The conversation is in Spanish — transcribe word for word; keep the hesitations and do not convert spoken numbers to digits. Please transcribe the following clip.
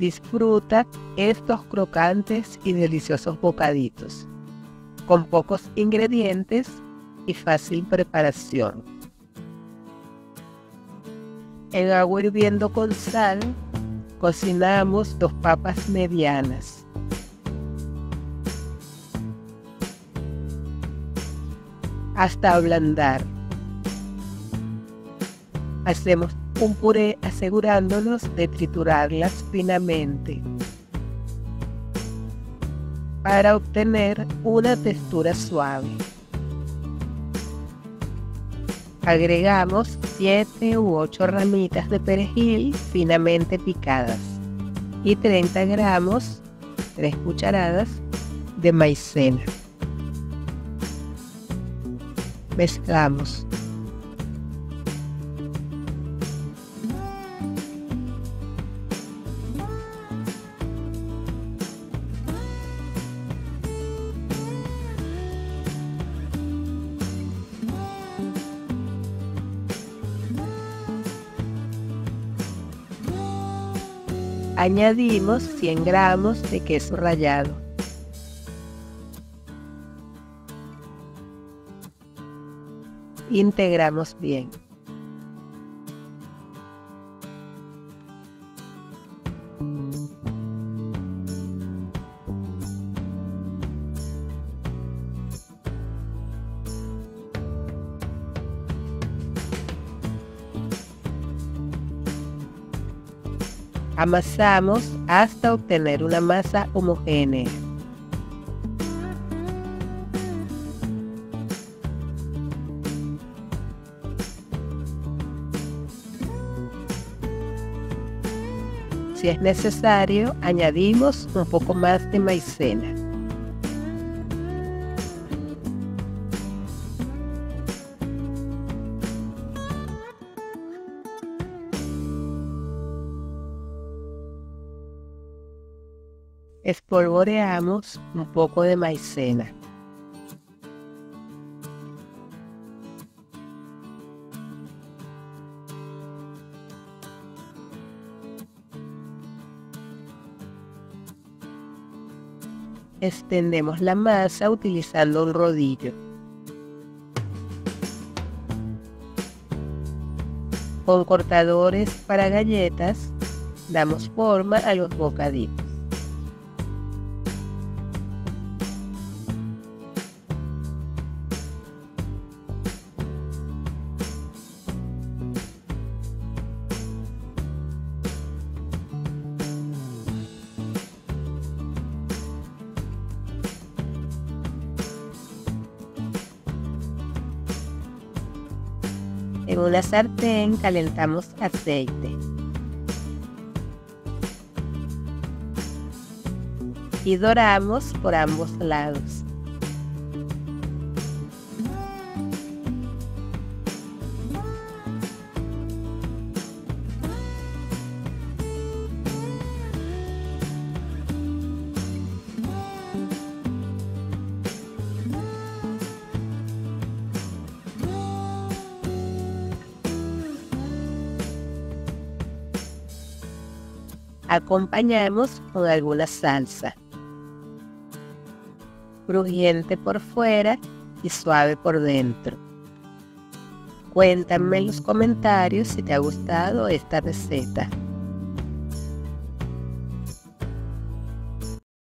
Disfruta estos crocantes y deliciosos bocaditos, con pocos ingredientes y fácil preparación. En agua hirviendo con sal, cocinamos dos papas medianas. Hasta ablandar. Hacemos un puré asegurándonos de triturarlas finamente para obtener una textura suave. Agregamos siete u ocho ramitas de perejil finamente picadas y treinta gramos, tres cucharadas de maicena. Mezclamos. Añadimos cien gramos de queso rallado. Integramos bien. Amasamos hasta obtener una masa homogénea. Si es necesario, añadimos un poco más de maicena. Espolvoreamos un poco de maicena. Extendemos la masa utilizando un rodillo. Con cortadores para galletas, damos forma a los bocaditos. En una sartén calentamos aceite y doramos por ambos lados. Acompañamos con alguna salsa, crujiente por fuera y suave por dentro. Cuéntame en los comentarios si te ha gustado esta receta.